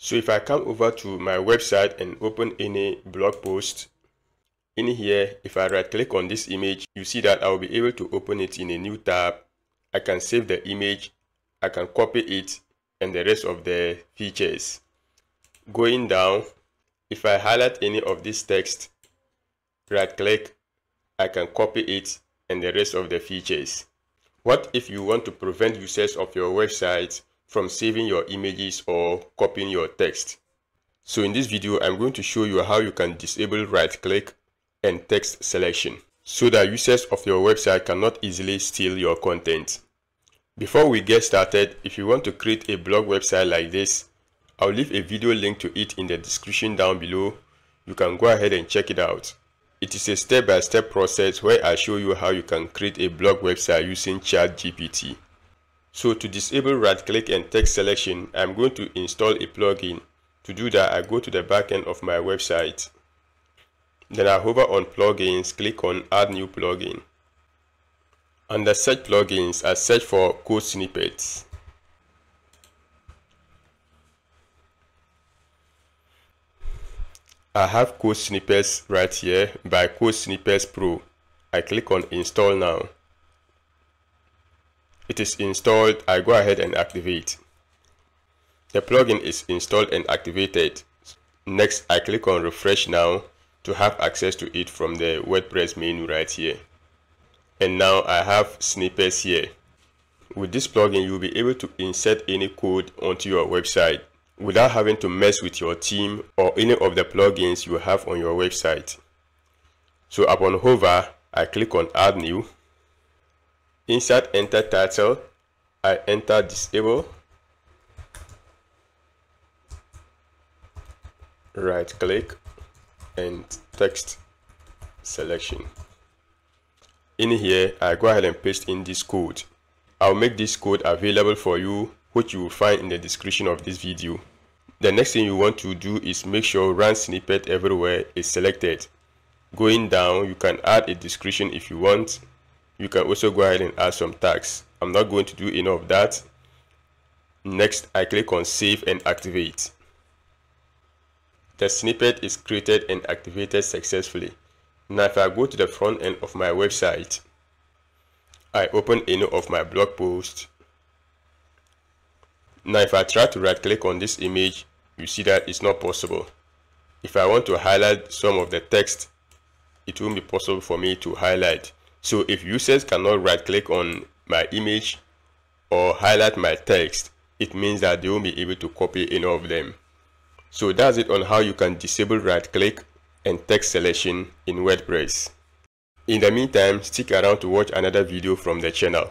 So if I come over to my website and open any blog post, in here, if I right click on this image, you see that I'll be able to open it in a new tab. I can save the image, I can copy it, and the rest of the features. Going down, if I highlight any of this text, right click, I can copy it, and the rest of the features. What if you want to prevent users of your website from saving your images or copying your text? So in this video, I'm going to show you how you can disable right click and text selection so that users of your website cannot easily steal your content. Before we get started, if you want to create a blog website like this, I'll leave a video link to it in the description down below. You can go ahead and check it out. It is a step-by-step process where I show you how you can create a blog website using ChatGPT. So to disable right click and text selection, I'm going to install a plugin. To do that, I go to the back end of my website. Then I hover on plugins, click on add new plugin. Under search plugins, I search for Code Snippets. I have Code Snippets right here by Code Snippets Pro. I click on install now. It is installed. I go ahead and activate. The plugin is installed and activated. Next, I click on refresh now to have access to it from the WordPress menu right here. And now I have snippets here. With this plugin, you'll be able to insert any code onto your website without having to mess with your theme or any of the plugins you have on your website. So upon hover, I click on add new. Inside enter title, I enter disable. Right click and text selection. In here, I go ahead and paste in this code. I'll make this code available for you, which you will find in the description of this video. The next thing you want to do is make sure run snippet everywhere is selected. Going down, you can add a description if you want. You can also go ahead and add some tags. I'm not going to do any of that. Next, I click on save and activate. The snippet is created and activated successfully. Now if I go to the front end of my website, I open any of my blog posts. Now if I try to right click on this image, you see that it's not possible. If I want to highlight some of the text, it won't be possible for me to highlight. So if users cannot right click on my image or highlight my text, it means that they won't be able to copy any of them. So that's it on how you can disable right click and text selection in WordPress. In the meantime, stick around to watch another video from the channel.